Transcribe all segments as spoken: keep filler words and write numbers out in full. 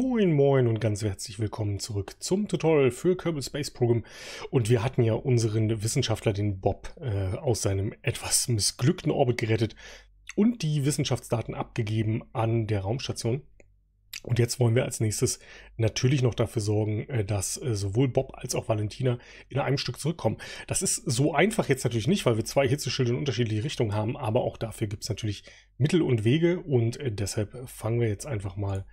Moin moin und ganz herzlich willkommen zurück zum Tutorial für Kerbal Space Program. Und wir hatten ja unseren Wissenschaftler, den Bob, äh, aus seinem etwas missglückten Orbit gerettet und die Wissenschaftsdaten abgegeben an der Raumstation. Und jetzt wollen wir als nächstes natürlich noch dafür sorgen, dass sowohl Bob als auch Valentina in einem Stück zurückkommen. Das ist so einfach jetzt natürlich nicht, weil wir zwei Hitzeschilde in unterschiedliche Richtungen haben, aber auch dafür gibt es natürlich Mittel und Wege und deshalb fangen wir jetzt einfach mal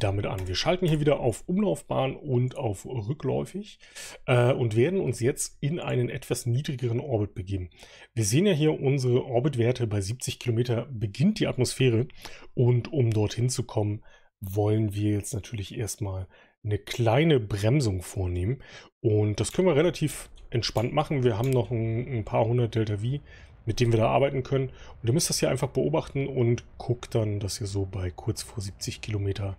damit an. Wir schalten hier wieder auf Umlaufbahn und auf rückläufig äh, und werden uns jetzt in einen etwas niedrigeren Orbit begeben. Wir sehen ja hier unsere Orbitwerte bei siebzig Kilometer beginnt die Atmosphäre und um dorthin zu kommen, wollen wir jetzt natürlich erstmal eine kleine Bremsung vornehmen. Und das können wir relativ entspannt machen. Wir haben noch ein, ein paar hundert Delta V, mit denen wir da arbeiten können. Und ihr müsst das hier einfach beobachten und guckt dann, dass ihr so bei kurz vor siebzig Kilometer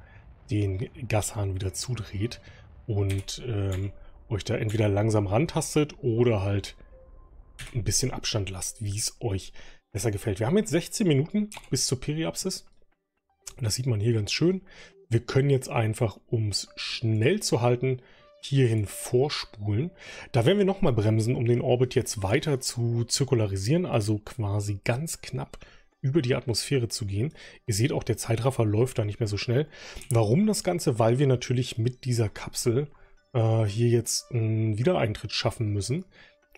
den Gashahn wieder zudreht und ähm, euch da entweder langsam rantastet oder halt ein bisschen Abstand lasst, wie es euch besser gefällt. Wir haben jetzt sechzehn Minuten bis zur Periapsis. Das sieht man hier ganz schön. Wir können jetzt einfach, um es schnell zu halten, hierhin vorspulen. Da werden wir nochmal bremsen, um den Orbit jetzt weiter zu zirkularisieren, also quasi ganz knapp über die Atmosphäre zu gehen. Ihr seht auch, der Zeitraffer läuft da nicht mehr so schnell. Warum das Ganze? Weil wir natürlich mit dieser Kapsel äh, hier jetzt einen Wiedereintritt schaffen müssen.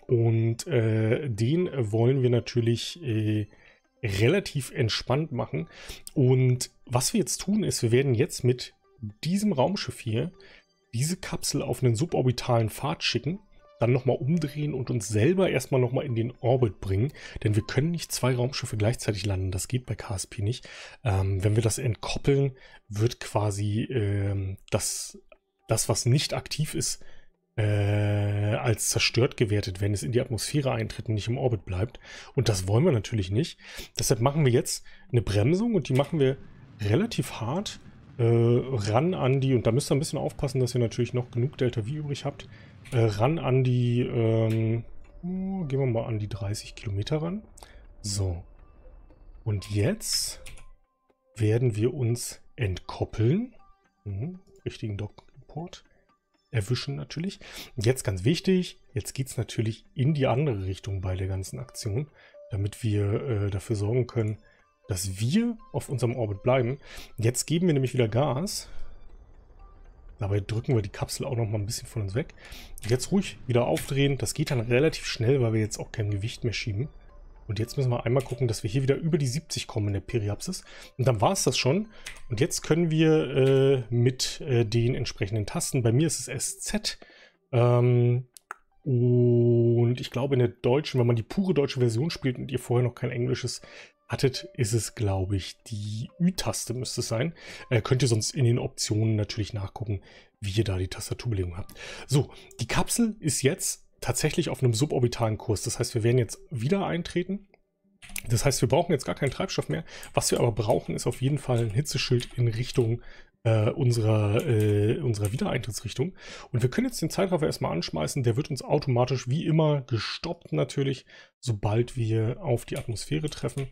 Und äh, den wollen wir natürlich äh, relativ entspannt machen. Und was wir jetzt tun ist, wir werden jetzt mit diesem Raumschiff hier diese Kapsel auf einen suborbitalen Pfad schicken, dann nochmal umdrehen und uns selber erstmal nochmal in den Orbit bringen, denn wir können nicht zwei Raumschiffe gleichzeitig landen, das geht bei K S P nicht. Ähm, wenn wir das entkoppeln, wird quasi ähm, das, das, was nicht aktiv ist, Äh, als zerstört gewertet, wenn es in die Atmosphäre eintritt und nicht im Orbit bleibt. Und das wollen wir natürlich nicht. Deshalb machen wir jetzt eine Bremsung und die machen wir relativ hart äh, ran an die, und da müsst ihr ein bisschen aufpassen, dass ihr natürlich noch genug Delta V übrig habt, äh, ran an die, ähm, oh, gehen wir mal an die dreißig Kilometer ran. So. Und jetzt werden wir uns entkoppeln. Mhm, richtigen Dockport erwischen natürlich. Jetzt ganz wichtig, jetzt geht es natürlich in die andere Richtung bei der ganzen Aktion, damit wir äh, dafür sorgen können, dass wir auf unserem Orbit bleiben. Jetzt geben wir nämlich wieder Gas. Dabei drücken wir die Kapsel auch noch mal ein bisschen von uns weg. Jetzt ruhig wieder aufdrehen. Das geht dann relativ schnell, weil wir jetzt auch kein Gewicht mehr schieben. Und jetzt müssen wir einmal gucken, dass wir hier wieder über die siebzig kommen in der Periapsis. Und dann war es das schon. Und jetzt können wir äh, mit äh, den entsprechenden Tasten, bei mir ist es S Z. Ähm, und ich glaube in der deutschen, wenn man die pure deutsche Version spielt und ihr vorher noch kein englisches hattet, ist es glaube ich die Ü-Taste müsste es sein. Äh, könnt ihr sonst in den Optionen natürlich nachgucken, wie ihr da die Tastaturbelegung habt. So, die Kapsel ist jetzt tatsächlich auf einem suborbitalen Kurs. Das heißt, wir werden jetzt wieder eintreten. Das heißt, wir brauchen jetzt gar keinen Treibstoff mehr. Was wir aber brauchen, ist auf jeden Fall ein Hitzeschild in Richtung äh, unserer, äh, unserer Wiedereintrittsrichtung. Und wir können jetzt den Zeitraffer erstmal anschmeißen. Der wird uns automatisch, wie immer, gestoppt natürlich, sobald wir auf die Atmosphäre treffen.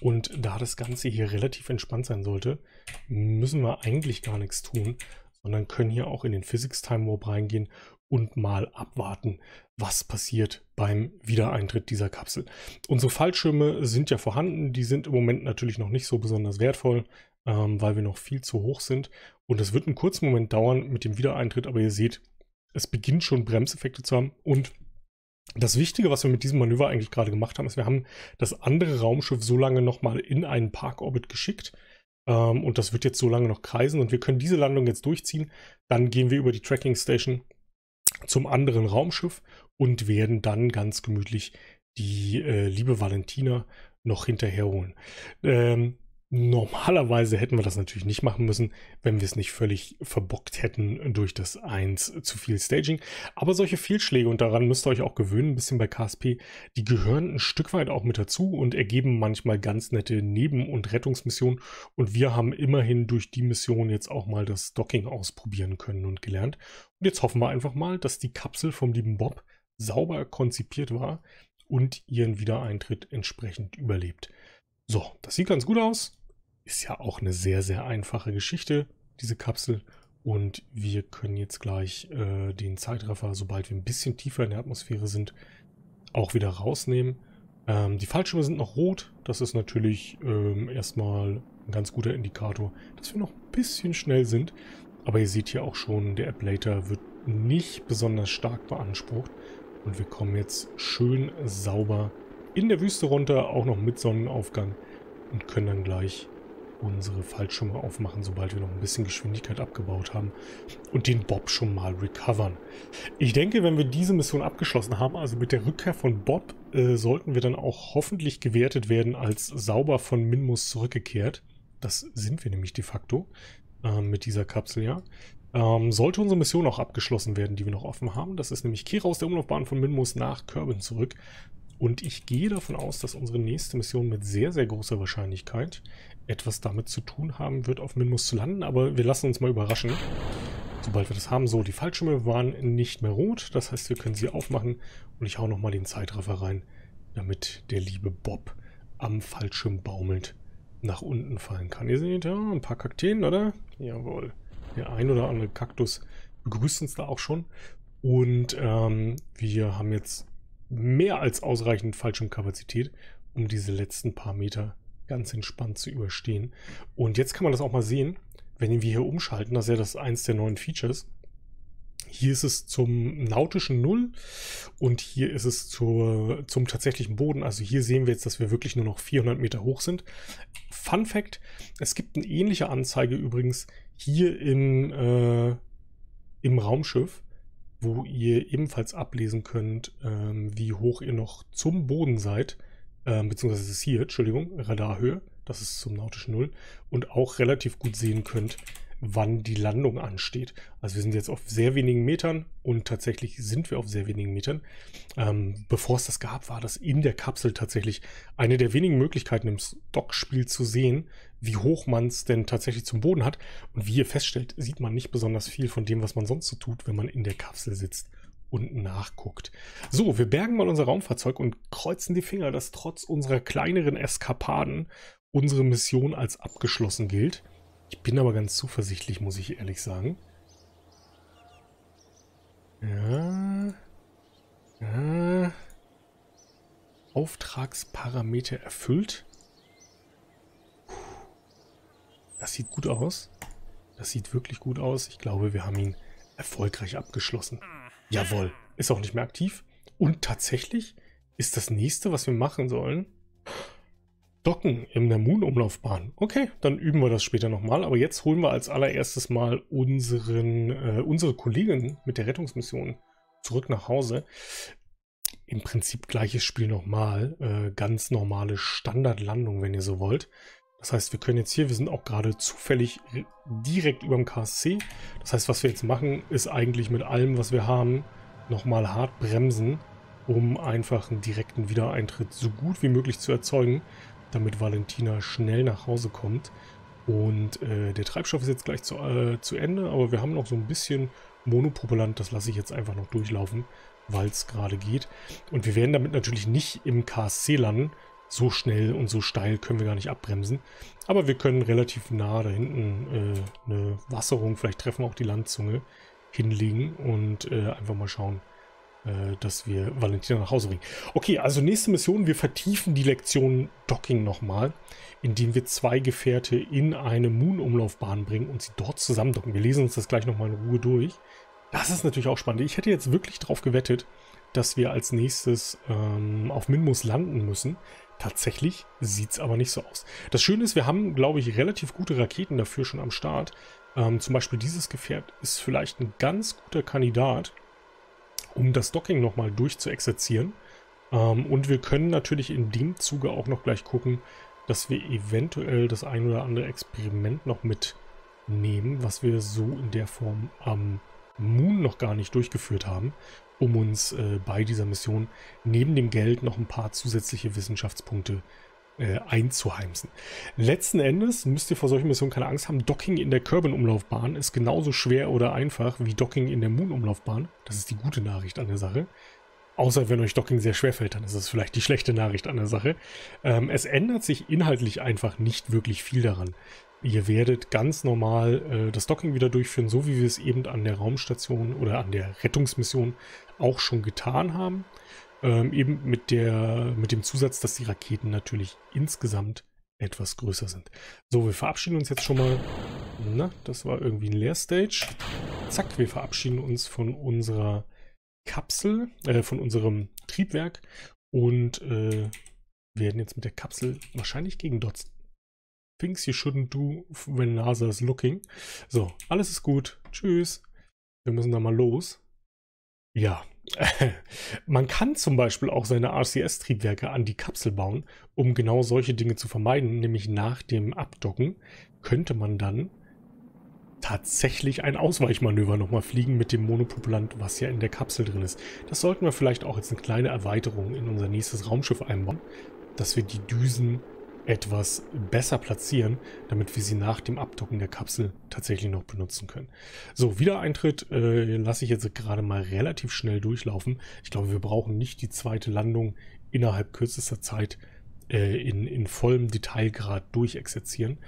Und da das Ganze hier relativ entspannt sein sollte, müssen wir eigentlich gar nichts tun, sondern können hier auch in den Physics Time Warp reingehen und mal abwarten, was passiert beim Wiedereintritt dieser Kapsel. Unsere Fallschirme sind ja vorhanden, die sind im Moment natürlich noch nicht so besonders wertvoll, ähm, weil wir noch viel zu hoch sind. Und es wird einen kurzen Moment dauern mit dem Wiedereintritt, aber ihr seht, es beginnt schon Bremseffekte zu haben. Und das Wichtige, was wir mit diesem Manöver eigentlich gerade gemacht haben, ist, wir haben das andere Raumschiff so lange nochmal in einen Parkorbit geschickt. Ähm, und das wird jetzt so lange noch kreisen und wir können diese Landung jetzt durchziehen. Dann gehen wir über die Tracking Station zum anderen Raumschiff und werden dann ganz gemütlich die äh, liebe Valentina noch hinterherholen. Ähm, normalerweise hätten wir das natürlich nicht machen müssen, wenn wir es nicht völlig verbockt hätten durch das eins zu viel Staging. Aber solche Fehlschläge, und daran müsst ihr euch auch gewöhnen, ein bisschen bei K S P, die gehören ein Stück weit auch mit dazu und ergeben manchmal ganz nette Neben- und Rettungsmissionen. Und wir haben immerhin durch die Mission jetzt auch mal das Docking ausprobieren können und gelernt. Und jetzt hoffen wir einfach mal, dass die Kapsel vom lieben Bob sauber konzipiert war und ihren Wiedereintritt entsprechend überlebt. So, das sieht ganz gut aus. Ist ja auch eine sehr, sehr einfache Geschichte, diese Kapsel. Und wir können jetzt gleich äh, den Zeitraffer, sobald wir ein bisschen tiefer in der Atmosphäre sind, auch wieder rausnehmen. Ähm, die Fallschirme sind noch rot. Das ist natürlich ähm, erstmal ein ganz guter Indikator, dass wir noch ein bisschen schnell sind. Aber ihr seht hier auch schon, der Ablator wird nicht besonders stark beansprucht. Und wir kommen jetzt schön sauber in der Wüste runter, auch noch mit Sonnenaufgang. Und können dann gleich unsere Fallschirme aufmachen, sobald wir noch ein bisschen Geschwindigkeit abgebaut haben und den Bob schon mal recovern. Ich denke, wenn wir diese Mission abgeschlossen haben, also mit der Rückkehr von Bob, äh, sollten wir dann auch hoffentlich gewertet werden als sauber von Minmus zurückgekehrt. Das sind wir nämlich de facto äh, mit dieser Kapsel, ja. Ähm, sollte unsere Mission auch abgeschlossen werden, die wir noch offen haben. Das ist nämlich Kehre aus der Umlaufbahn von Minmus nach Kerbin zurück. Und ich gehe davon aus, dass unsere nächste Mission mit sehr, sehr großer Wahrscheinlichkeit etwas damit zu tun haben wird, auf Minmus zu landen. Aber wir lassen uns mal überraschen, sobald wir das haben. So, die Fallschirme waren nicht mehr rot. Das heißt, wir können sie aufmachen. Und ich hau nochmal den Zeitraffer rein, damit der liebe Bob am Fallschirm baumelnd nach unten fallen kann. Ihr seht ja ein paar Kakteen, oder? Jawohl. Der ein oder andere Kaktus begrüßt uns da auch schon. Und ähm, wir haben jetzt mehr als ausreichend Fallschirmkapazität, um diese letzten paar Meter ganz entspannt zu überstehen. Und jetzt kann man das auch mal sehen, wenn wir hier umschalten. Das ist ja das eins der neuen Features. Hier ist es zum nautischen Null und hier ist es zur, zum tatsächlichen Boden. Also hier sehen wir jetzt, dass wir wirklich nur noch vierhundert Meter hoch sind. Fun Fact, es gibt eine ähnliche Anzeige übrigens hier im, äh, im Raumschiff, wo ihr ebenfalls ablesen könnt, ähm, wie hoch ihr noch zum Boden seid, ähm, beziehungsweise ist hier, Entschuldigung, Radarhöhe, das ist zum nautischen Null, und auch relativ gut sehen könnt, wann die Landung ansteht. Also wir sind jetzt auf sehr wenigen Metern und tatsächlich sind wir auf sehr wenigen Metern. Ähm, bevor es das gab, war das in der Kapsel tatsächlich eine der wenigen Möglichkeiten im Stockspiel zu sehen, wie hoch man es denn tatsächlich zum Boden hat. Und wie ihr feststellt, sieht man nicht besonders viel von dem, was man sonst so tut, wenn man in der Kapsel sitzt und nachguckt. So, wir bergen mal unser Raumfahrzeug und kreuzen die Finger, dass trotz unserer kleineren Eskapaden unsere Mission als abgeschlossen gilt. Ich bin aber ganz zuversichtlich, muss ich ehrlich sagen. Ja. Ja. Auftragsparameter erfüllt. Puh. Das sieht gut aus. Das sieht wirklich gut aus. Ich glaube, wir haben ihn erfolgreich abgeschlossen. Jawohl. Ist auch nicht mehr aktiv. Und tatsächlich ist das nächste, was wir machen sollen, Docken in der Moon-Umlaufbahn. Okay, dann üben wir das später nochmal. Aber jetzt holen wir als allererstes mal unseren, äh, unsere Kollegin mit der Rettungsmission zurück nach Hause. Im Prinzip gleiches Spiel nochmal. Äh, ganz normale Standardlandung, wenn ihr so wollt. Das heißt, wir können jetzt hier, wir sind auch gerade zufällig direkt über dem K S C. Das heißt, was wir jetzt machen, ist eigentlich mit allem, was wir haben, nochmal hart bremsen, um einfach einen direkten Wiedereintritt so gut wie möglich zu erzeugen, damit Valentina schnell nach Hause kommt. Und äh, der Treibstoff ist jetzt gleich zu, äh, zu Ende, aber wir haben noch so ein bisschen Monopropellant, das lasse ich jetzt einfach noch durchlaufen, weil es gerade geht. Und wir werden damit natürlich nicht im K S C landen. So schnell und so steil können wir gar nicht abbremsen. Aber wir können relativ nah da hinten äh, eine Wasserung, vielleicht treffen wir auch die Landzunge, hinlegen und äh, einfach mal schauen, dass wir Valentina nach Hause bringen. Okay, also nächste Mission. Wir vertiefen die Lektion Docking nochmal, indem wir zwei Gefährte in eine Moon-Umlaufbahn bringen und sie dort zusammendocken. Wir lesen uns das gleich nochmal in Ruhe durch. Das ist natürlich auch spannend. Ich hätte jetzt wirklich drauf gewettet, dass wir als nächstes ähm, auf Minmus landen müssen. Tatsächlich sieht es aber nicht so aus. Das Schöne ist, wir haben, glaube ich, relativ gute Raketen dafür schon am Start. Ähm, zum Beispiel dieses Gefährt ist vielleicht ein ganz guter Kandidat, um das Docking nochmal durchzuexerzieren. Ähm, und wir können natürlich in dem Zuge auch noch gleich gucken, dass wir eventuell das ein oder andere Experiment noch mitnehmen, was wir so in der Form am Moon noch gar nicht durchgeführt haben, um uns äh, bei dieser Mission neben dem Geld noch ein paar zusätzliche Wissenschaftspunkte äh, einzuheimsen. Letzten Endes müsst ihr vor solchen Missionen keine Angst haben. Docking in der Kerbin-Umlaufbahn ist genauso schwer oder einfach wie Docking in der Moon-Umlaufbahn. Das ist die gute Nachricht an der Sache. Außer wenn euch Docking sehr schwer fällt, dann ist das vielleicht die schlechte Nachricht an der Sache. Ähm, es ändert sich inhaltlich einfach nicht wirklich viel daran. Ihr werdet ganz normal äh, das Docking wieder durchführen, so wie wir es eben an der Raumstation oder an der Rettungsmission auch schon getan haben. Ähm, eben mit der, mit dem Zusatz, dass die Raketen natürlich insgesamt etwas größer sind. So, wir verabschieden uns jetzt schon mal. Na, das war irgendwie ein Leerstage. Zack, wir verabschieden uns von unserer Kapsel, äh, von unserem Triebwerk und äh, werden jetzt mit der Kapsel wahrscheinlich gegen Dots. Things you shouldn't do when NASA is looking. So, alles ist gut. Tschüss. Wir müssen da mal los. Ja. Man kann zum Beispiel auch seine R C S-Triebwerke an die Kapsel bauen, um genau solche Dinge zu vermeiden. Nämlich nach dem Abdocken könnte man dann tatsächlich ein Ausweichmanöver nochmal fliegen mit dem Monopropellant, was ja in der Kapsel drin ist. Das sollten wir vielleicht auch jetzt eine kleine Erweiterung in unser nächstes Raumschiff einbauen, dass wir die Düsen etwas besser platzieren, damit wir sie nach dem Abdocken der Kapsel tatsächlich noch benutzen können. So, Wiedereintritt äh, lasse ich jetzt gerade mal relativ schnell durchlaufen. Ich glaube, wir brauchen nicht die zweite Landung innerhalb kürzester Zeit äh, in, in vollem Detailgrad durchexerzieren.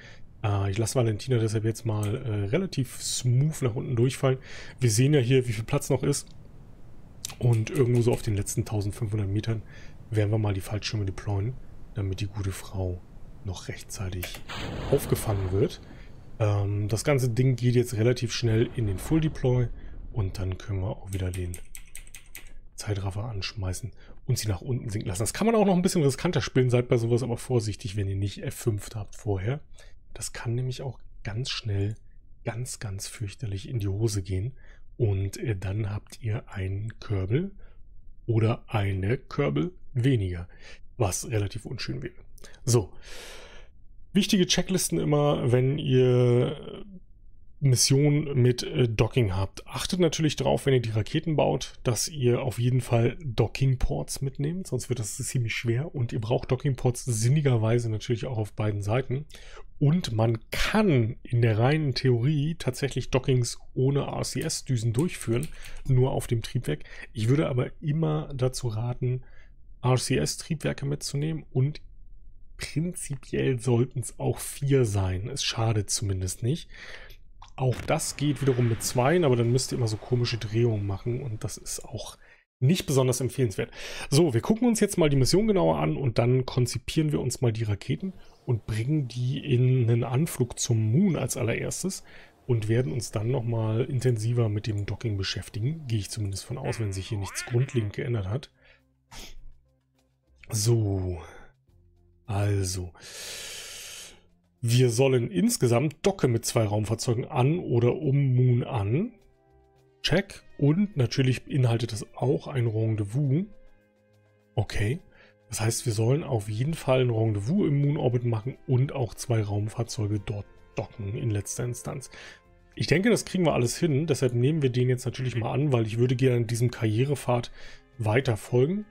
Äh, ich lasse Valentina deshalb jetzt mal äh, relativ smooth nach unten durchfallen. Wir sehen ja hier, wie viel Platz noch ist. Und irgendwo so auf den letzten eintausendfünfhundert Metern werden wir mal die Fallschirme deployen, damit die gute Frau noch rechtzeitig aufgefangen wird. Ähm, das ganze Ding geht jetzt relativ schnell in den Full Deploy und dann können wir auch wieder den Zeitraffer anschmeißen und sie nach unten sinken lassen. Das kann man auch noch ein bisschen riskanter spielen, seid bei sowas aber vorsichtig, wenn ihr nicht F fünf habt vorher. Das kann nämlich auch ganz schnell, ganz, ganz fürchterlich in die Hose gehen und äh, dann habt ihr einen Kerbel oder eine Kerbel weniger, was relativ unschön wäre. So, wichtige Checklisten immer, wenn ihr Missionen mit Docking habt. Achtet natürlich darauf, wenn ihr die Raketen baut, dass ihr auf jeden Fall Docking-Ports mitnehmt, sonst wird das ziemlich schwer. Und ihr braucht Docking-Ports sinnigerweise natürlich auch auf beiden Seiten. Und man kann in der reinen Theorie tatsächlich Dockings ohne R C S-Düsen durchführen, nur auf dem Triebwerk. Ich würde aber immer dazu raten, R C S-Triebwerke mitzunehmen und prinzipiell sollten es auch vier sein. Es schadet zumindest nicht. Auch das geht wiederum mit zweien, aber dann müsst ihr immer so komische Drehungen machen und das ist auch nicht besonders empfehlenswert. So, wir gucken uns jetzt mal die Mission genauer an und dann konzipieren wir uns mal die Raketen und bringen die in einen Anflug zum Mun als allererstes und werden uns dann nochmal intensiver mit dem Docking beschäftigen. Gehe ich zumindest von aus, wenn sich hier nichts grundlegend geändert hat. So, also, wir sollen insgesamt Docke mit zwei Raumfahrzeugen an oder um Mun an. Check. Und natürlich beinhaltet das auch ein Rendezvous. Okay, das heißt, wir sollen auf jeden Fall ein Rendezvous im Moon-Orbit machen und auch zwei Raumfahrzeuge dort docken in letzter Instanz. Ich denke, das kriegen wir alles hin, deshalb nehmen wir den jetzt natürlich mal an, weil ich würde gerne diesem Karrierepfad weiter folgen.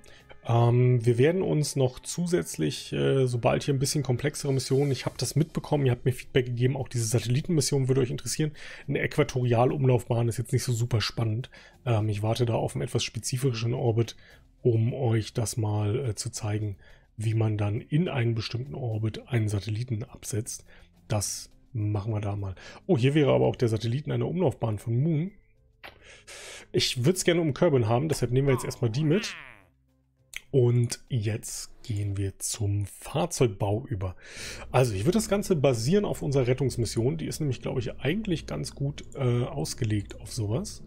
Ähm, wir werden uns noch zusätzlich, äh, sobald hier ein bisschen komplexere Missionen, ich habe das mitbekommen, ihr habt mir Feedback gegeben, auch diese Satellitenmission würde euch interessieren. Eine Äquatorialumlaufbahn ist jetzt nicht so super spannend. Ähm, ich warte da auf einen etwas spezifischeren Orbit, um euch das mal äh, zu zeigen, wie man dann in einen bestimmten Orbit einen Satelliten absetzt. Das machen wir da mal. Oh, hier wäre aber auch der Satelliten einer Umlaufbahn von Mun. Ich würde es gerne um Kerbin haben, deshalb nehmen wir jetzt erstmal die mit. Und jetzt gehen wir zum Fahrzeugbau über. Also ich würde das Ganze basieren auf unserer Rettungsmission. Die ist nämlich, glaube ich, eigentlich ganz gut äh, ausgelegt auf sowas.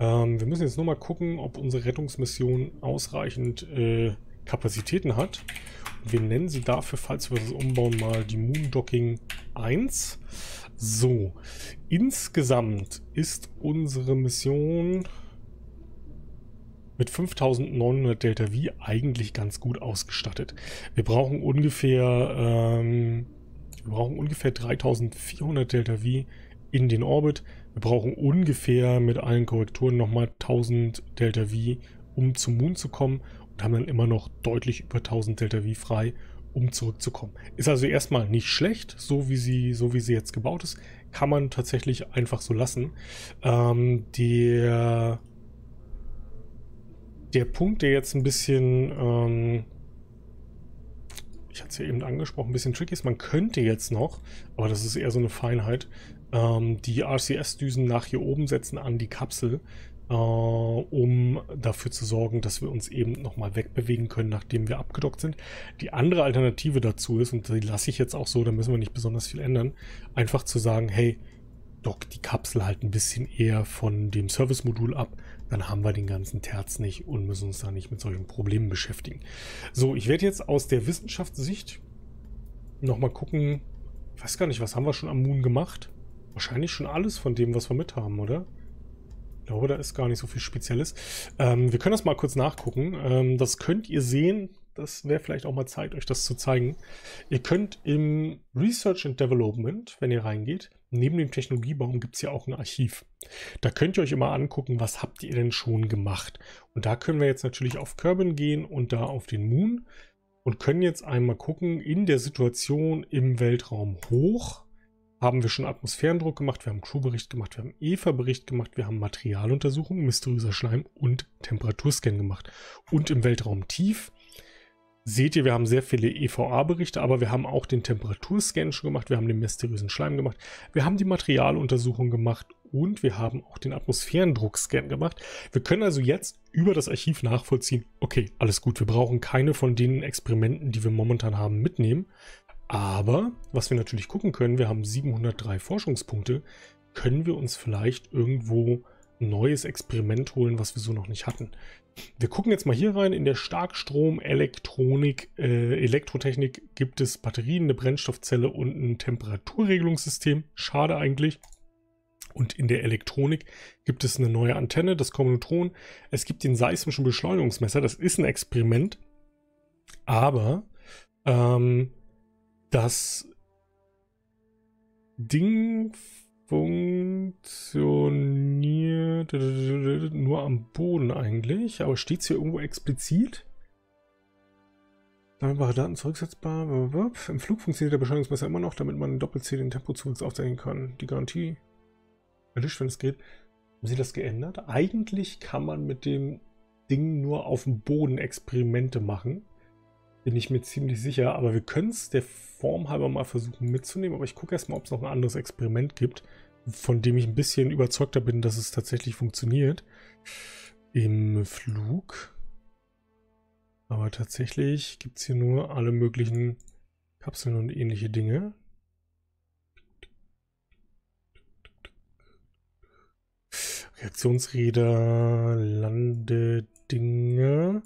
Ähm, wir müssen jetzt nur mal gucken, ob unsere Rettungsmission ausreichend äh, Kapazitäten hat. Und wir nennen sie dafür, falls wir das umbauen, mal die Mun Docking eins. So, insgesamt ist unsere Mission mit fünftausendneunhundert Delta V eigentlich ganz gut ausgestattet. Wir brauchen ungefähr, ähm, wir brauchen ungefähr dreitausendvierhundert Delta V in den Orbit. Wir brauchen ungefähr mit allen Korrekturen nochmal tausend Delta V, um zum Mun zu kommen und haben dann immer noch deutlich über tausend Delta V frei, um zurückzukommen. Ist also erstmal nicht schlecht, so wie sie, so wie sie jetzt gebaut ist. Kann man tatsächlich einfach so lassen. Ähm, der... Der Punkt, der jetzt ein bisschen ähm, ich hatte es ja eben angesprochen, ein bisschen tricky ist. Man könnte jetzt noch, aber das ist eher so eine Feinheit, ähm, die R C S-Düsen nach hier oben setzen an die Kapsel, äh, um dafür zu sorgen, dass wir uns eben nochmal wegbewegen können, nachdem wir abgedockt sind. Die andere Alternative dazu ist, und die lasse ich jetzt auch so, da müssen wir nicht besonders viel ändern, einfach zu sagen, hey, dock die Kapsel halt ein bisschen eher von dem Service-Modul ab, dann haben wir den ganzen Terz nicht und müssen uns da nicht mit solchen Problemen beschäftigen. So, ich werde jetzt aus der Wissenschaftssicht nochmal gucken, ich weiß gar nicht, was haben wir schon am Mun gemacht? Wahrscheinlich schon alles von dem, was wir mit haben, oder? Ich glaube, da ist gar nicht so viel Spezielles. Ähm, wir können das mal kurz nachgucken. Ähm, das könnt ihr sehen. Das wäre vielleicht auch mal Zeit, euch das zu zeigen. Ihr könnt im Research and Development, wenn ihr reingeht, neben dem Technologiebaum gibt es ja auch ein Archiv. Da könnt ihr euch immer angucken, was habt ihr denn schon gemacht. Und da können wir jetzt natürlich auf Kerbin gehen und da auf den Mun und können jetzt einmal gucken, in der Situation im Weltraum hoch haben wir schon Atmosphärendruck gemacht, wir haben Crewbericht gemacht, wir haben E F A-Bericht gemacht, wir haben Materialuntersuchung, mysteriöser Schleim und Temperaturscan gemacht. Und im Weltraum tief seht ihr, wir haben sehr viele E V A-Berichte, aber wir haben auch den Temperaturscan schon gemacht, wir haben den mysteriösen Schleim gemacht, wir haben die Materialuntersuchung gemacht und wir haben auch den Atmosphärendruckscan gemacht. Wir können also jetzt über das Archiv nachvollziehen, okay, alles gut, wir brauchen keine von den Experimenten, die wir momentan haben, mitnehmen. Aber, was wir natürlich gucken können, wir haben siebenhundertdrei Forschungspunkte, können wir uns vielleicht irgendwo ein neues Experiment holen, was wir so noch nicht hatten. Wir gucken jetzt mal hier rein. In der Starkstrom, Elektronik, äh, Elektrotechnik gibt es Batterien, eine Brennstoffzelle und ein Temperaturregelungssystem. Schade eigentlich. Und in der Elektronik gibt es eine neue Antenne, das Kommunotron. Es gibt den seismischen Beschleunigungsmesser. Das ist ein Experiment. Aber ähm, das Ding funktioniert nur am Boden eigentlich, aber steht es hier irgendwo explizit? Damit waren Daten zurücksetzbar. Im Flug funktioniert der Beschleunigungsmesser immer noch, damit man in Doppel-C den Tempozuwachs aufzeichnen kann. Die Garantie erlischt, wenn es geht. Haben Sie das geändert? Eigentlich kann man mit dem Ding nur auf dem Boden Experimente machen. Bin ich mir ziemlich sicher, aber wir können es der Form halber mal versuchen mitzunehmen. Aber ich gucke erstmal, ob es noch ein anderes Experiment gibt, von dem ich ein bisschen überzeugter bin, dass es tatsächlich funktioniert. Im Flug. Aber tatsächlich gibt es hier nur alle möglichen Kapseln und ähnliche Dinge. Reaktionsräder, Landedinge.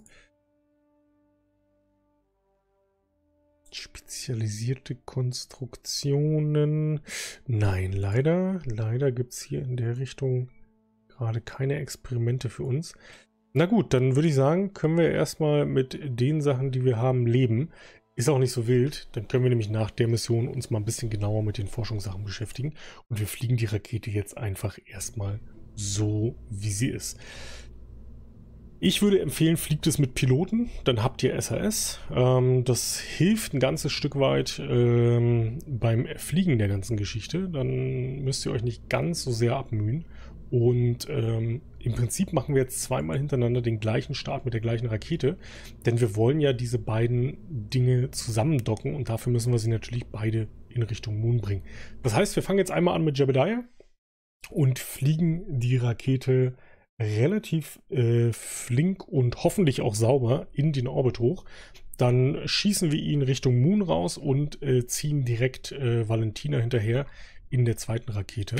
Spezialisierte Konstruktionen. Nein, leider. Leider gibt es hier in der Richtung gerade keine Experimente für uns. Na gut, dann würde ich sagen, können wir erstmal mit den Sachen, die wir haben, leben. Ist auch nicht so wild. Dann können wir nämlich nach der Mission uns mal ein bisschen genauer mit den Forschungssachen beschäftigen. Und wir fliegen die Rakete jetzt einfach erstmal so, wie sie ist. Ich würde empfehlen, fliegt es mit Piloten, dann habt ihr S A S. Ähm, das hilft ein ganzes Stück weit ähm, beim Fliegen der ganzen Geschichte. Dann müsst ihr euch nicht ganz so sehr abmühen. Und ähm, im Prinzip machen wir jetzt zweimal hintereinander den gleichen Start mit der gleichen Rakete, denn wir wollen ja diese beiden Dinge zusammendocken und dafür müssen wir sie natürlich beide in Richtung Mun bringen. Das heißt, wir fangen jetzt einmal an mit Jebediah und fliegen die Rakete relativ äh, flink und hoffentlich auch sauber in den Orbit hoch. Dann schießen wir ihn Richtung Mun raus und äh, ziehen direkt äh, Valentina hinterher in der zweiten Rakete.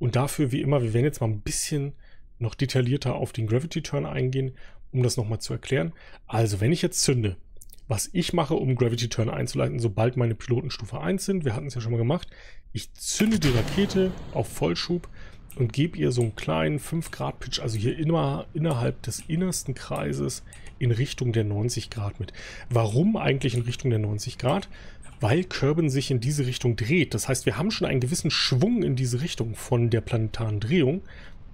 Und dafür, wie immer, wir werden jetzt mal ein bisschen noch detaillierter auf den Gravity Turn eingehen, um das nochmal zu erklären. Also, wenn ich jetzt zünde, was ich mache, um Gravity Turn einzuleiten, sobald meine Pilotenstufe eins sind, wir hatten es ja schon mal gemacht, ich zünde die Rakete auf Vollschub und gebe ihr so einen kleinen fünf Grad Pitch, also hier immer innerhalb des innersten Kreises in Richtung der neunzig Grad mit. Warum eigentlich in Richtung der neunzig Grad? Weil Kerbin sich in diese Richtung dreht. Das heißt, wir haben schon einen gewissen Schwung in diese Richtung von der planetaren Drehung.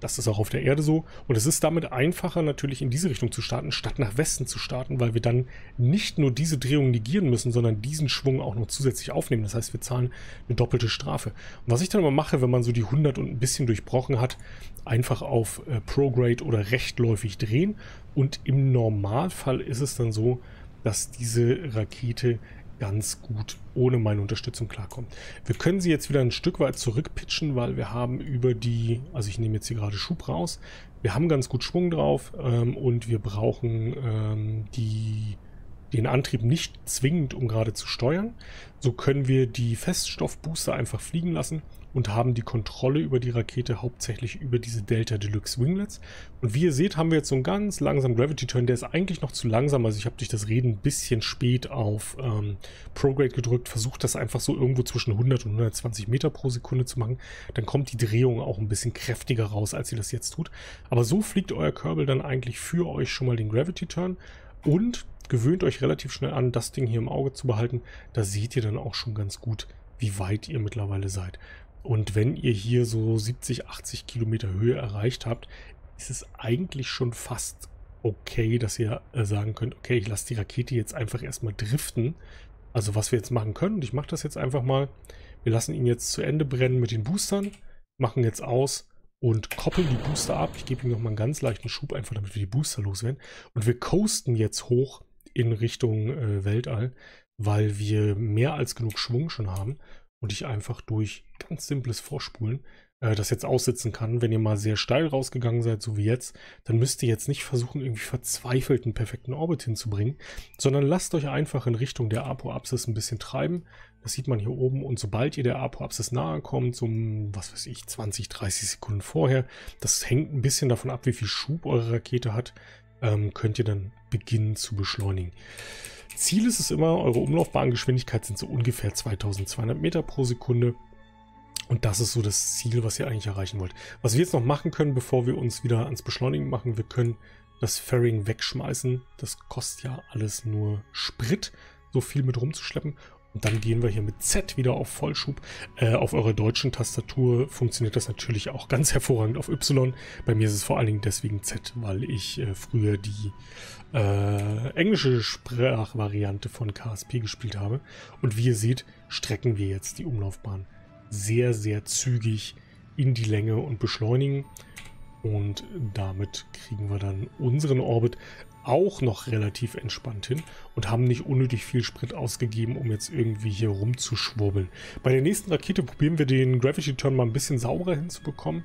Das ist auch auf der Erde so. Und es ist damit einfacher, natürlich in diese Richtung zu starten, statt nach Westen zu starten, weil wir dann nicht nur diese Drehung negieren müssen, sondern diesen Schwung auch noch zusätzlich aufnehmen. Das heißt, wir zahlen eine doppelte Strafe. Und was ich dann immer mache, wenn man so die hundert und ein bisschen durchbrochen hat, einfach auf äh, Prograde oder rechtläufig drehen. Und im Normalfall ist es dann so, dass diese Rakete ganz gut ohne meine Unterstützung klarkommt. Wir können sie jetzt wieder ein Stück weit zurückpitchen, weil wir haben über die, also ich nehme jetzt hier gerade Schub raus, wir haben ganz gut Schwung drauf ähm, und wir brauchen ähm, die, den Antrieb nicht zwingend, um gerade zu steuern. So können wir die Feststoffbooster einfach fliegen lassen und haben die Kontrolle über die Rakete hauptsächlich über diese Delta Deluxe Winglets. Und wie ihr seht, haben wir jetzt so einen ganz langsamen Gravity Turn. Der ist eigentlich noch zu langsam. Also ich habe durch das Reden ein bisschen spät auf ähm, Prograde gedrückt. Versucht das einfach so irgendwo zwischen hundert und hundertzwanzig Meter pro Sekunde zu machen. Dann kommt die Drehung auch ein bisschen kräftiger raus, als sie das jetzt tut. Aber so fliegt euer Kerbal dann eigentlich für euch schon mal den Gravity Turn. Und gewöhnt euch relativ schnell an, das Ding hier im Auge zu behalten. Da seht ihr dann auch schon ganz gut, wie weit ihr mittlerweile seid. Und wenn ihr hier so siebzig, achtzig Kilometer Höhe erreicht habt, ist es eigentlich schon fast okay, dass ihr sagen könnt, okay, ich lasse die Rakete jetzt einfach erstmal driften. Also was wir jetzt machen können, und ich mache das jetzt einfach mal, wir lassen ihn jetzt zu Ende brennen mit den Boostern, machen jetzt aus und koppeln die Booster ab. Ich gebe ihm nochmal einen ganz leichten Schub, einfach damit wir die Booster loswerden. Und wir coasten jetzt hoch in Richtung äh, Weltall, weil wir mehr als genug Schwung schon haben. Und ich einfach durch ganz simples Vorspulen äh, das jetzt aussitzen kann. Wenn ihr mal sehr steil rausgegangen seid, so wie jetzt, dann müsst ihr jetzt nicht versuchen, irgendwie verzweifelt einen perfekten Orbit hinzubringen, sondern lasst euch einfach in Richtung der Apoapsis ein bisschen treiben. Das sieht man hier oben. Und sobald ihr der Apoapsis nahe kommt, um, was weiß ich, zwanzig, dreißig Sekunden vorher, das hängt ein bisschen davon ab, wie viel Schub eure Rakete hat, ähm, könnt ihr dann beginnen zu beschleunigen. Ziel ist es immer, eure Umlaufbahngeschwindigkeit sind so ungefähr zweitausendzweihundert Meter pro Sekunde. Und das ist so das Ziel, was ihr eigentlich erreichen wollt. Was wir jetzt noch machen können, bevor wir uns wieder ans Beschleunigen machen, wir können das Fairing wegschmeißen. Das kostet ja alles nur Sprit, so viel mit rumzuschleppen. Und dann gehen wir hier mit Z wieder auf Vollschub. Äh, auf eurer deutschen Tastatur funktioniert das natürlich auch ganz hervorragend auf Y. Bei mir ist es vor allen Dingen deswegen Z, weil ich äh, früher die äh, englische Sprachvariante von K S P gespielt habe. Und wie ihr seht, strecken wir jetzt die Umlaufbahn sehr, sehr zügig in die Länge und beschleunigen. Und damit kriegen wir dann unseren Orbit auch noch relativ entspannt hin und haben nicht unnötig viel Sprit ausgegeben, um jetzt irgendwie hier rumzuschwurbeln. Bei der nächsten Rakete probieren wir den Gravity Turn mal ein bisschen sauberer hinzubekommen.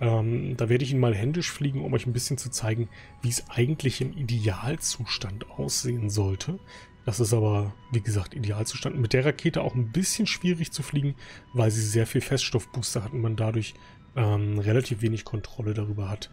Ähm, da werde ich ihn mal händisch fliegen, um euch ein bisschen zu zeigen, wie es eigentlich im Idealzustand aussehen sollte. Das ist aber, wie gesagt, Idealzustand. Mit der Rakete auch ein bisschen schwierig zu fliegen, weil sie sehr viel Feststoffbooster hat und man dadurch ähm, relativ wenig Kontrolle darüber hat,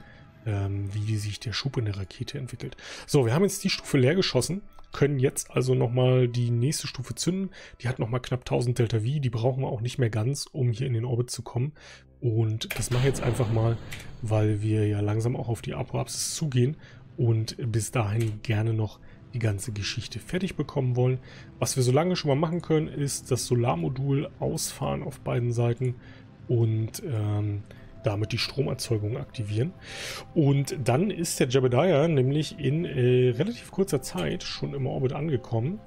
wie sich der Schub in der Rakete entwickelt. So, wir haben jetzt die Stufe leer geschossen, können jetzt also nochmal die nächste Stufe zünden. Die hat nochmal knapp tausend Delta V, die brauchen wir auch nicht mehr ganz, um hier in den Orbit zu kommen. Und das mache ich jetzt einfach mal, weil wir ja langsam auch auf die Apoapsis zugehen und bis dahin gerne noch die ganze Geschichte fertig bekommen wollen. Was wir so lange schon mal machen können, ist das Solarmodul ausfahren auf beiden Seiten und ähm, damit die Stromerzeugung aktivieren. Und dann ist der Jebediah nämlich in äh, relativ kurzer Zeit schon im Orbit angekommen.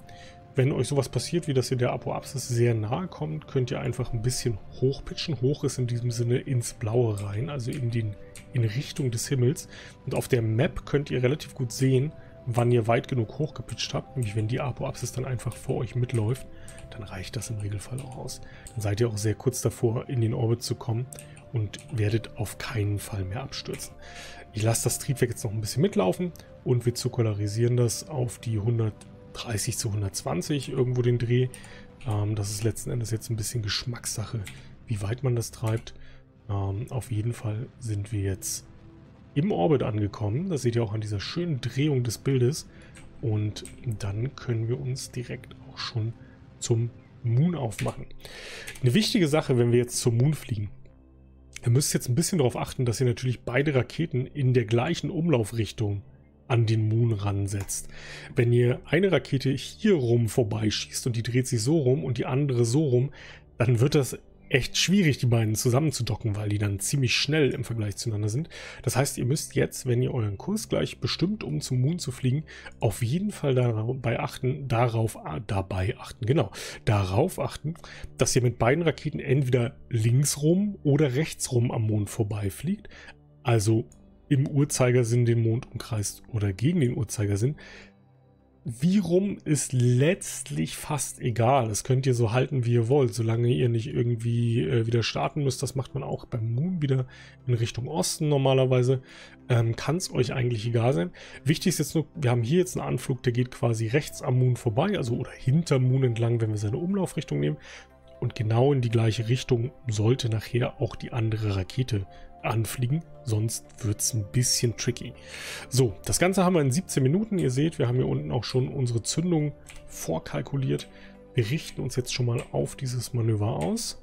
Wenn euch sowas passiert, wie dass ihr der Apoapsis sehr nahe kommt, könnt ihr einfach ein bisschen hochpitchen. Hoch ist in diesem Sinne ins Blaue rein, also in, den, in Richtung des Himmels. Und auf der Map könnt ihr relativ gut sehen, wann ihr weit genug hochgepitcht habt. Nämlich wenn die Apoapsis dann einfach vor euch mitläuft, dann reicht das im Regelfall auch aus. Dann seid ihr auch sehr kurz davor, in den Orbit zu kommen und werdet auf keinen Fall mehr abstürzen. Ich lasse das Triebwerk jetzt noch ein bisschen mitlaufen und wir zirkularisieren das auf die hundertdreißig zu hundertzwanzig, irgendwo den Dreh. Ähm, das ist letzten Endes jetzt ein bisschen Geschmackssache, wie weit man das treibt. Ähm, auf jeden Fall sind wir jetzt im Orbit angekommen. Das seht ihr auch an dieser schönen Drehung des Bildes. Und dann können wir uns direkt auch schon zum Mun aufmachen. Eine wichtige Sache, wenn wir jetzt zum Mun fliegen. Ihr müsst jetzt ein bisschen darauf achten, dass ihr natürlich beide Raketen in der gleichen Umlaufrichtung an den Mun ransetzt. Wenn ihr eine Rakete hier rum vorbeischießt und die dreht sich so rum und die andere so rum, dann wird das echt schwierig, die beiden zusammenzudocken, weil die dann ziemlich schnell im Vergleich zueinander sind. Das heißt, ihr müsst jetzt, wenn ihr euren Kurs gleich bestimmt, um zum Mun zu fliegen, auf jeden Fall dabei achten, darauf, dabei achten, genau, darauf achten, dass ihr mit beiden Raketen entweder links rum oder rechts rum am Mond vorbeifliegt, also im Uhrzeigersinn den Mond umkreist oder gegen den Uhrzeigersinn. Wie rum ist letztlich fast egal. Das könnt ihr so halten, wie ihr wollt. Solange ihr nicht irgendwie äh, wieder starten müsst, das macht man auch beim Mun wieder in Richtung Osten normalerweise, ähm, kann es euch eigentlich egal sein. Wichtig ist jetzt nur, wir haben hier jetzt einen Anflug, der geht quasi rechts am Mun vorbei, also oder hinter Mun entlang, wenn wir seine Umlaufrichtung nehmen. Und genau in die gleiche Richtung sollte nachher auch die andere Rakete anfliegen, sonst wird es ein bisschen tricky. So, das Ganze haben wir in siebzehn Minuten. Ihr seht, wir haben hier unten auch schon unsere Zündung vorkalkuliert. Wir richten uns jetzt schon mal auf dieses Manöver aus.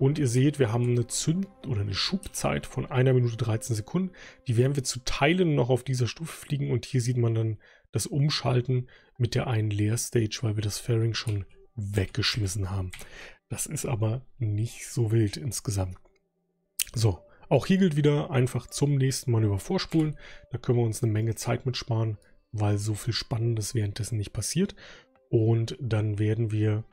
Und ihr seht, wir haben eine Zünd- oder eine Schubzeit von einer Minute dreizehn Sekunden. Die werden wir zu Teilen noch auf dieser Stufe fliegen. Und hier sieht man dann das Umschalten mit der einen Leerstage, weil wir das Fairing schon weggeschmissen haben. Das ist aber nicht so wild insgesamt. So, auch hier gilt wieder, einfach zum nächsten Manöver vorspulen. Da können wir uns eine Menge Zeit mit sparen, weil so viel Spannendes währenddessen nicht passiert. Und dann werden wir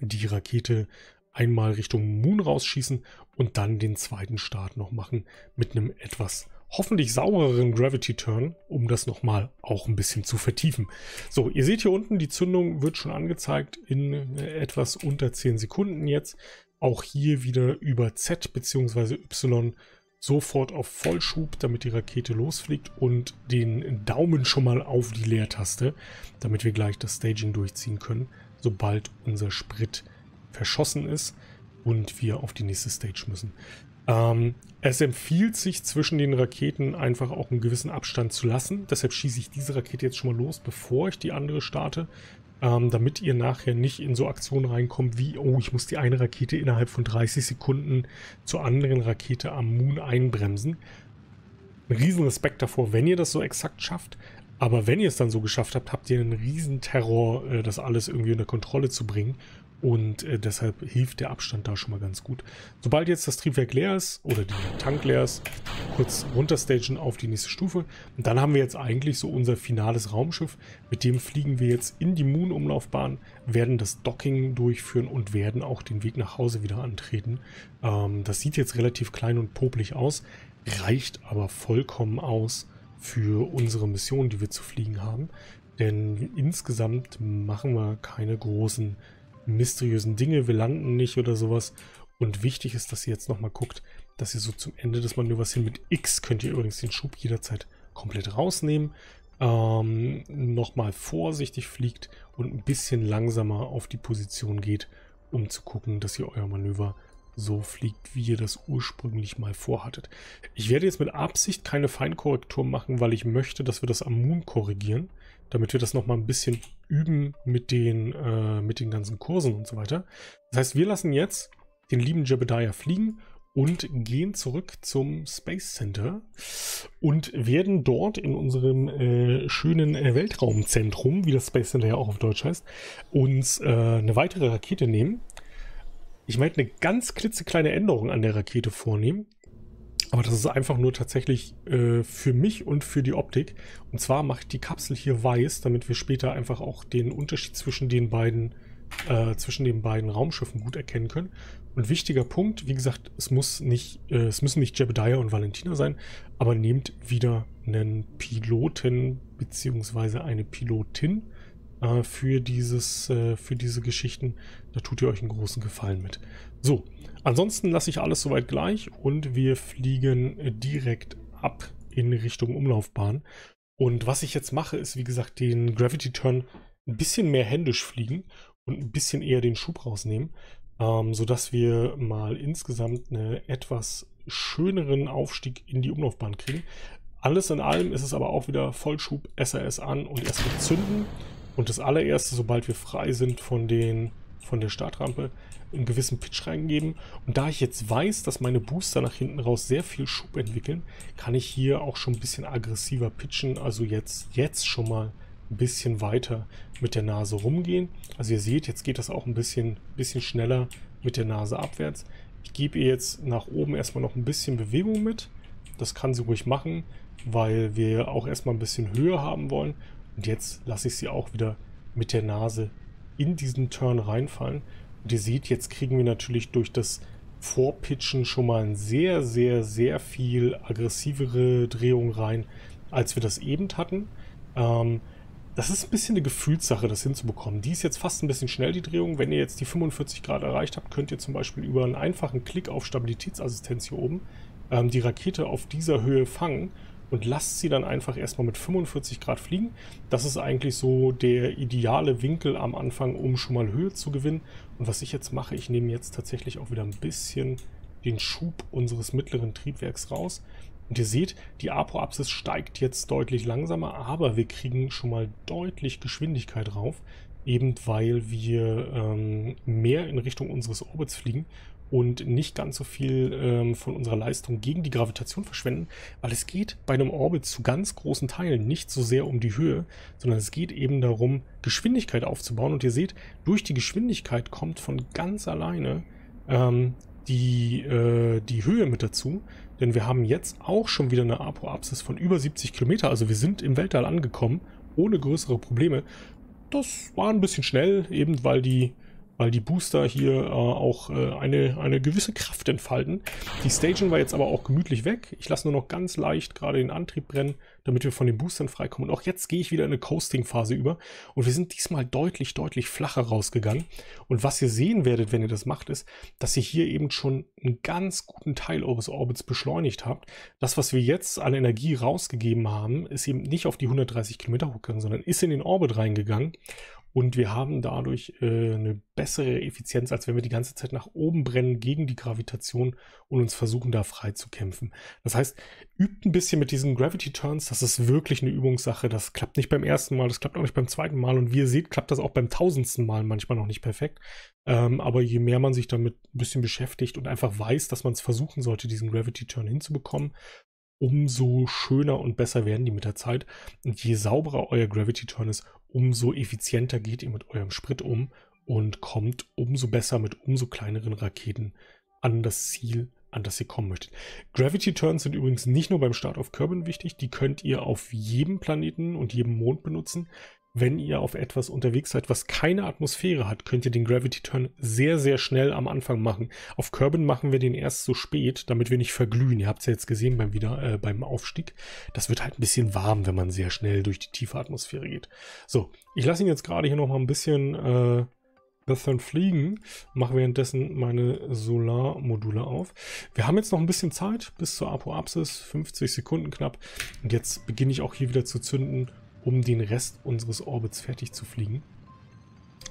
die Rakete einmal Richtung Mun rausschießen und dann den zweiten Start noch machen mit einem etwas hoffentlich saureren Gravity Turn, um das nochmal auch ein bisschen zu vertiefen. So, ihr seht hier unten, die Zündung wird schon angezeigt in etwas unter zehn Sekunden jetzt. Auch hier wieder über Z bzw. Y sofort auf Vollschub, damit die Rakete losfliegt, und den Daumen schon mal auf die Leertaste, damit wir gleich das Staging durchziehen können, sobald unser Sprit verschossen ist und wir auf die nächste Stage müssen. Ähm, es empfiehlt sich, zwischen den Raketen einfach auch einen gewissen Abstand zu lassen. Deshalb schieße ich diese Rakete jetzt schon mal los, bevor ich die andere starte. Ähm, damit ihr nachher nicht in so Aktionen reinkommt wie, oh, ich muss die eine Rakete innerhalb von dreißig Sekunden zur anderen Rakete am Mun einbremsen. Riesen Respekt davor, wenn ihr das so exakt schafft. Aber wenn ihr es dann so geschafft habt, habt ihr einen riesen Terror, äh, das alles irgendwie unter Kontrolle zu bringen. Und äh, deshalb hilft der Abstand da schon mal ganz gut. Sobald jetzt das Triebwerk leer ist oder der Tank leer ist, kurz runterstagen auf die nächste Stufe. Und dann haben wir jetzt eigentlich so unser finales Raumschiff. Mit dem fliegen wir jetzt in die Mun-Umlaufbahn, werden das Docking durchführen und werden auch den Weg nach Hause wieder antreten. Ähm, das sieht jetzt relativ klein und popelig aus, reicht aber vollkommen aus für unsere Mission, die wir zu fliegen haben. Denn insgesamt machen wir keine großen mysteriösen Dinge, wir landen nicht oder sowas. Und wichtig ist, dass ihr jetzt nochmal guckt, dass ihr so zum Ende des Manövers hin mit X, könnt ihr übrigens den Schub jederzeit komplett rausnehmen, ähm, nochmal vorsichtig fliegt und ein bisschen langsamer auf die Position geht, um zu gucken, dass ihr euer Manöver so fliegt, wie ihr das ursprünglich mal vorhattet. Ich werde jetzt mit Absicht keine Feinkorrektur machen, weil ich möchte, dass wir das am Mun korrigieren, damit wir das nochmal ein bisschen üben mit den, äh, mit den ganzen Kursen und so weiter. Das heißt, wir lassen jetzt den lieben Jebediah fliegen und gehen zurück zum Space Center und werden dort in unserem äh, schönen Weltraumzentrum, wie das Space Center ja auch auf Deutsch heißt, uns äh, eine weitere Rakete nehmen. Ich möchte eine ganz klitzekleine Änderung an der Rakete vornehmen. Aber das ist einfach nur tatsächlich äh, für mich und für die Optik. Und zwar mache ich die Kapsel hier weiß, damit wir später einfach auch den Unterschied zwischen den beiden, äh, zwischen den beiden Raumschiffen gut erkennen können. Und wichtiger Punkt, wie gesagt, es muss nicht, äh, es müssen nicht Jebediah und Valentina sein, aber nehmt wieder einen Piloten bzw. eine Pilotin äh, für dieses, äh, für diese Geschichten. Da tut ihr euch einen großen Gefallen mit. So. Ansonsten lasse ich alles soweit gleich und wir fliegen direkt ab in Richtung Umlaufbahn. Und was ich jetzt mache, ist, wie gesagt, den Gravity Turn ein bisschen mehr händisch fliegen und ein bisschen eher den Schub rausnehmen, ähm, sodass wir mal insgesamt einen etwas schöneren Aufstieg in die Umlaufbahn kriegen. Alles in allem ist es aber auch wieder Vollschub, S A S an und erstmal zünden. Und das allererste, sobald wir frei sind von den... von der Startrampe, einen gewissen Pitch reingeben. Und da ich jetzt weiß, dass meine Booster nach hinten raus sehr viel Schub entwickeln, kann ich hier auch schon ein bisschen aggressiver pitchen. Also jetzt, jetzt schon mal ein bisschen weiter mit der Nase rumgehen. Also ihr seht, jetzt geht das auch ein bisschen, bisschen schneller mit der Nase abwärts. Ich gebe ihr jetzt nach oben erstmal noch ein bisschen Bewegung mit. Das kann sie ruhig machen, weil wir auch erstmal ein bisschen Höhe haben wollen. Und jetzt lasse ich sie auch wieder mit der Nase in diesen Turn reinfallen. Und ihr seht, jetzt kriegen wir natürlich durch das Vorpitchen schon mal ein sehr, sehr, sehr viel aggressivere Drehung rein, als wir das eben hatten. Ähm, Das ist ein bisschen eine Gefühlssache, das hinzubekommen. Die ist jetzt fast ein bisschen schnell, die Drehung. Wenn ihr jetzt die fünfundvierzig Grad erreicht habt, könnt ihr zum Beispiel über einen einfachen Klick auf Stabilitätsassistenz hier oben ähm, die Rakete auf dieser Höhe fangen und lasst sie dann einfach erstmal mit fünfundvierzig Grad fliegen. Das ist eigentlich so der ideale Winkel am Anfang, um schon mal Höhe zu gewinnen. Und was ich jetzt mache, ich nehme jetzt tatsächlich auch wieder ein bisschen den Schub unseres mittleren Triebwerks raus. Und ihr seht, die Apoapsis steigt jetzt deutlich langsamer, aber wir kriegen schon mal deutlich Geschwindigkeit rauf, eben weil wir ähm, mehr in Richtung unseres Orbits fliegen und nicht ganz so viel ähm, von unserer Leistung gegen die Gravitation verschwenden, weil es geht bei einem Orbit zu ganz großen Teilen nicht so sehr um die Höhe, sondern es geht eben darum, Geschwindigkeit aufzubauen. Und ihr seht, durch die Geschwindigkeit kommt von ganz alleine ähm, die, äh, die Höhe mit dazu. Denn wir haben jetzt auch schon wieder eine Apoapsis von über siebzig Kilometer. Also wir sind im Weltall angekommen, ohne größere Probleme. Das war ein bisschen schnell, eben weil die, weil die Booster hier äh, auch äh, eine, eine gewisse Kraft entfalten. Die Station war jetzt aber auch gemütlich weg. Ich lasse nur noch ganz leicht gerade den Antrieb brennen, damit wir von den Boostern freikommen. Und auch jetzt gehe ich wieder in eine Coasting-Phase über. Und wir sind diesmal deutlich, deutlich flacher rausgegangen. Und was ihr sehen werdet, wenn ihr das macht, ist, dass ihr hier eben schon einen ganz guten Teil eures Orbits beschleunigt habt. Das, was wir jetzt an Energie rausgegeben haben, ist eben nicht auf die hundertdreißig Kilometer hochgegangen, sondern ist in den Orbit reingegangen. Und wir haben dadurch äh, eine bessere Effizienz, als wenn wir die ganze Zeit nach oben brennen gegen die Gravitation und uns versuchen, da frei zu kämpfen. Das heißt, übt ein bisschen mit diesen Gravity Turns. Das ist wirklich eine Übungssache. Das klappt nicht beim ersten Mal, das klappt auch nicht beim zweiten Mal. Und wie ihr seht, klappt das auch beim tausendsten Mal manchmal noch nicht perfekt. Ähm, aber je mehr man sich damit ein bisschen beschäftigt und einfach weiß, dass man es versuchen sollte, diesen Gravity Turn hinzubekommen, umso schöner und besser werden die mit der Zeit. Und je sauberer euer Gravity Turn ist, umso effizienter geht ihr mit eurem Sprit um und kommt umso besser mit umso kleineren Raketen an das Ziel, an das ihr kommen möchtet. Gravity Turns sind übrigens nicht nur beim Start auf Kerbin wichtig, die könnt ihr auf jedem Planeten und jedem Mond benutzen. Wenn ihr auf etwas unterwegs seid, was keine Atmosphäre hat, könnt ihr den Gravity Turn sehr, sehr schnell am Anfang machen. Auf Kerbin machen wir den erst so spät, damit wir nicht verglühen. Ihr habt es ja jetzt gesehen beim, wieder, äh, beim Aufstieg. Das wird halt ein bisschen warm, wenn man sehr schnell durch die tiefe Atmosphäre geht. So, ich lasse ihn jetzt gerade hier nochmal ein bisschen äh, bessern fliegen. Mache währenddessen meine Solarmodule auf. Wir haben jetzt noch ein bisschen Zeit bis zur Apoapsis, fünfzig Sekunden knapp. Und jetzt beginne ich auch hier wieder zu zünden, um den Rest unseres Orbits fertig zu fliegen.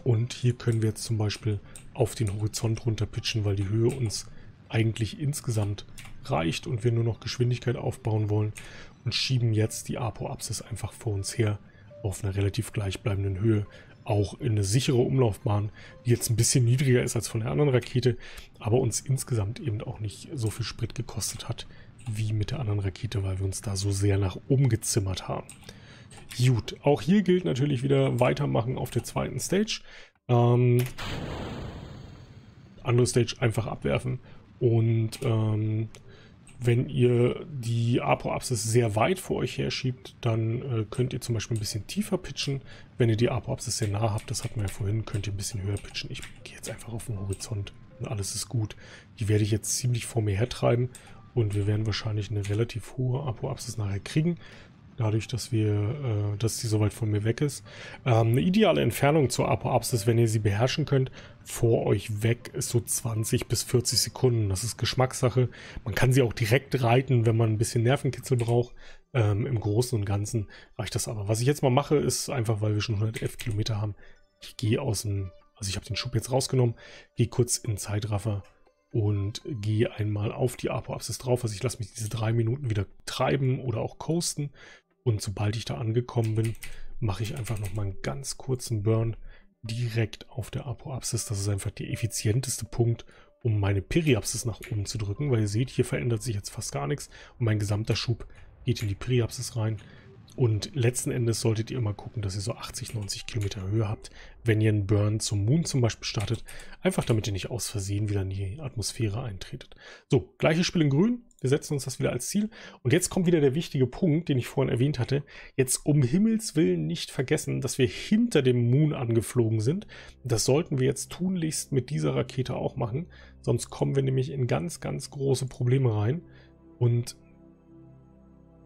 Und hier können wir jetzt zum Beispiel auf den Horizont runterpitchen, weil die Höhe uns eigentlich insgesamt reicht und wir nur noch Geschwindigkeit aufbauen wollen, und schieben jetzt die Apoapsis einfach vor uns her auf einer relativ gleichbleibenden Höhe, auch in eine sichere Umlaufbahn, die jetzt ein bisschen niedriger ist als von der anderen Rakete, aber uns insgesamt eben auch nicht so viel Sprit gekostet hat wie mit der anderen Rakete, weil wir uns da so sehr nach oben gezimmert haben. Gut, auch hier gilt natürlich wieder weitermachen auf der zweiten Stage. Ähm, andere Stage einfach abwerfen. Und ähm, wenn ihr die Apoapsis sehr weit vor euch herschiebt, dann äh, könnt ihr zum Beispiel ein bisschen tiefer pitchen. Wenn ihr die Apoapsis sehr nah habt, das hatten wir ja vorhin, könnt ihr ein bisschen höher pitchen. Ich gehe jetzt einfach auf den Horizont und alles ist gut. Die werde ich jetzt ziemlich vor mir hertreiben. Und wir werden wahrscheinlich eine relativ hohe Apoapsis nachher kriegen, dadurch, dass wir, äh, dass die so weit von mir weg ist. Ähm, eine ideale Entfernung zur Apoapsis, wenn ihr sie beherrschen könnt, vor euch weg ist so zwanzig bis vierzig Sekunden. Das ist Geschmackssache. Man kann sie auch direkt reiten, wenn man ein bisschen Nervenkitzel braucht. Ähm, im Großen und Ganzen reicht das aber. Was ich jetzt mal mache, ist einfach, weil wir schon hundertelf Kilometer haben, ich gehe aus dem, also ich habe den Schub jetzt rausgenommen, gehe kurz in Zeitraffer und gehe einmal auf die Apoapsis drauf. Also ich lasse mich diese drei Minuten wieder treiben oder auch coasten. Und sobald ich da angekommen bin, mache ich einfach nochmal einen ganz kurzen Burn direkt auf der Apoapsis. Das ist einfach der effizienteste Punkt, um meine Periapsis nach oben zu drücken. Weil ihr seht, hier verändert sich jetzt fast gar nichts. Und mein gesamter Schub geht in die Periapsis rein. Und letzten Endes solltet ihr immer gucken, dass ihr so achtzig, neunzig Kilometer Höhe habt, wenn ihr einen Burn zum Mun zum Beispiel startet. Einfach damit ihr nicht aus Versehen wieder in die Atmosphäre eintretet. So, gleiches Spiel in grün. Wir setzen uns das wieder als Ziel. Und jetzt kommt wieder der wichtige Punkt, den ich vorhin erwähnt hatte. Jetzt um Himmels Willen nicht vergessen, dass wir hinter dem Mun angeflogen sind. Das sollten wir jetzt tunlichst mit dieser Rakete auch machen. Sonst kommen wir nämlich in ganz, ganz große Probleme rein. Und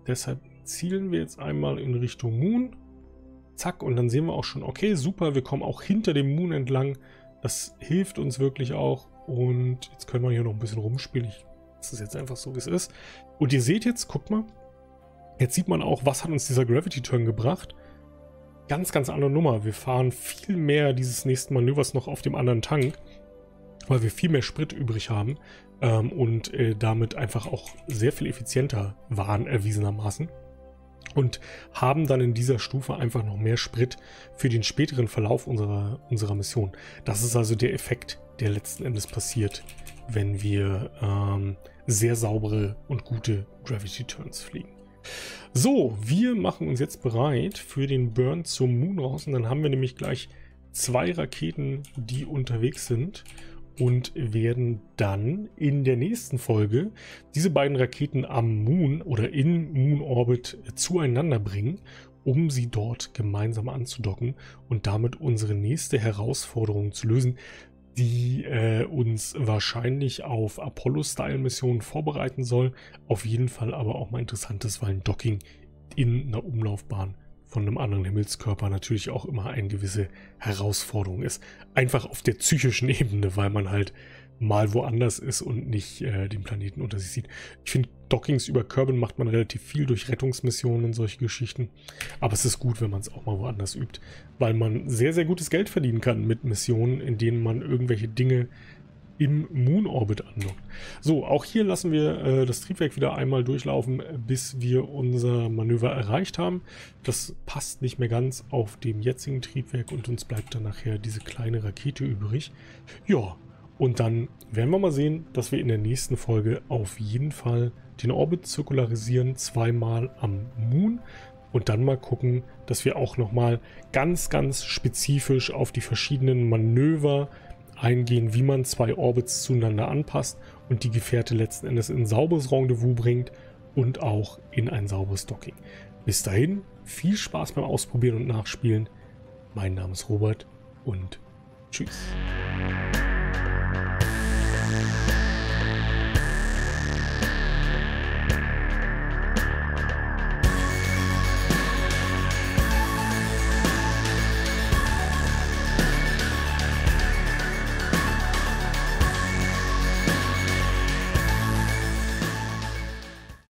deshalb zielen wir jetzt einmal in Richtung Mun Zack, und dann sehen wir auch schon, okay, super, wir kommen auch hinter dem Mun entlang. Das hilft uns wirklich auch. Und jetzt können wir hier noch ein bisschen rumspielen. Ich, das ist jetzt einfach so, wie es ist. Und ihr seht jetzt, guckt mal, jetzt sieht man auch, was hat uns dieser Gravity Turn gebracht. Ganz, ganz andere Nummer. Wir fahren viel mehr dieses nächsten Manövers noch auf dem anderen Tank, weil wir viel mehr Sprit übrig haben ähm, und äh, damit einfach auch sehr viel effizienter waren, erwiesenermaßen. Und haben dann in dieser Stufe einfach noch mehr Sprit für den späteren Verlauf unserer, unserer Mission. Das ist also der Effekt, der letzten Endes passiert, wenn wir ähm, sehr saubere und gute Gravity Turns fliegen. So, wir machen uns jetzt bereit für den Burn zum Mun raus. Und dann haben wir nämlich gleich zwei Raketen, die unterwegs sind. Und werden dann in der nächsten Folge diese beiden Raketen am Mun oder in Mun Orbit zueinander bringen, um sie dort gemeinsam anzudocken und damit unsere nächste Herausforderung zu lösen, die äh, uns wahrscheinlich auf Apollo-Style-Missionen vorbereiten soll. Auf jeden Fall aber auch mal interessant ist, weil ein Docking in einer Umlaufbahn von einem anderen Himmelskörper natürlich auch immer eine gewisse Herausforderung ist. Einfach auf der psychischen Ebene, weil man halt mal woanders ist und nicht äh, den Planeten unter sich sieht. Ich finde, Dockings über Kerbin macht man relativ viel durch Rettungsmissionen und solche Geschichten. Aber es ist gut, wenn man es auch mal woanders übt, weil man sehr, sehr gutes Geld verdienen kann mit Missionen, in denen man irgendwelche Dinge im Mun Orbit andockt. So, auch hier lassen wir äh, das Triebwerk wieder einmal durchlaufen, bis wir unser Manöver erreicht haben. Das passt nicht mehr ganz auf dem jetzigen Triebwerk und uns bleibt dann nachher diese kleine Rakete übrig. Ja, und dann werden wir mal sehen, dass wir in der nächsten Folge auf jeden Fall den Orbit zirkularisieren, zweimal am Mun. Und dann mal gucken, dass wir auch nochmal ganz, ganz spezifisch auf die verschiedenen Manöver eingehen, wie man zwei Orbits zueinander anpasst und die Gefährte letzten Endes in ein sauberes Rendezvous bringt und auch in ein sauberes Docking. Bis dahin, viel Spaß beim Ausprobieren und Nachspielen. Mein Name ist Robert und tschüss.